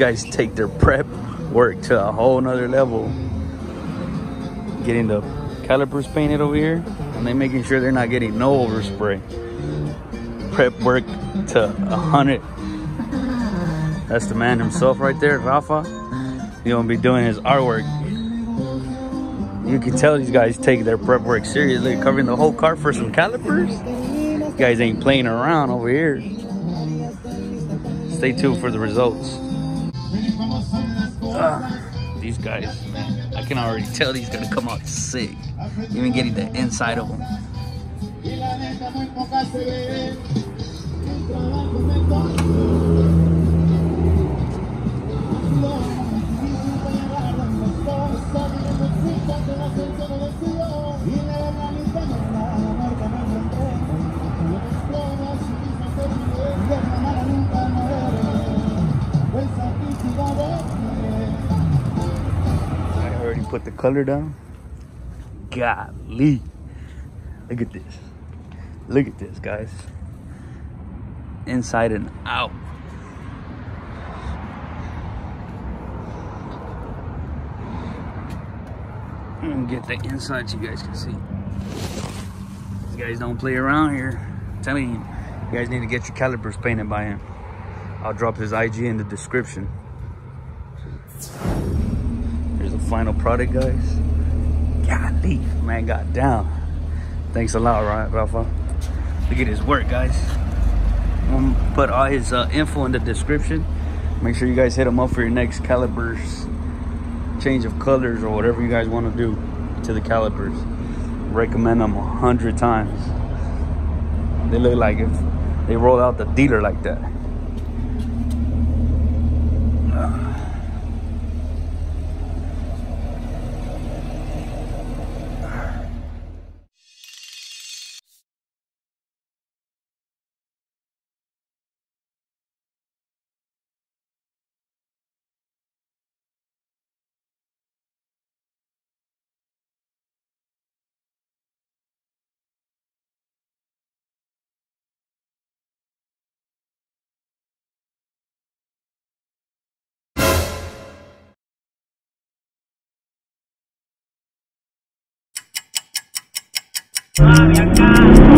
guys take their prep work to a whole nother level. Getting the calipers painted over here, and they making sure they're not getting no overspray. Prep work to 100. That's the man himself right there, Rafa. He's gonna be doing his artwork. You can tell these guys take their prep work seriously. Covering the whole car for some calipers. These guys ain't playing around over here. Stay tuned for the results. These guys, man, I can already tell these gonna come out sick. Even getting the inside of them. I already put the color down. Golly, look at this. Look at this, guys. Inside and out. And get the inside so you guys can see. These guys don't play around here. I'm telling you, you guys need to get your calipers painted by him. I'll drop his IG in the description. Here's the final product, guys. Golly, man got down. Thanks a lot, Rafa. Look at his work, guys. I'm gonna put all his info in the description. Make sure you guys hit him up for your next calipers, change of colors, or whatever you guys want to do to the calipers. Recommend them 100 times. They look like if they roll out the dealer like that. Acá.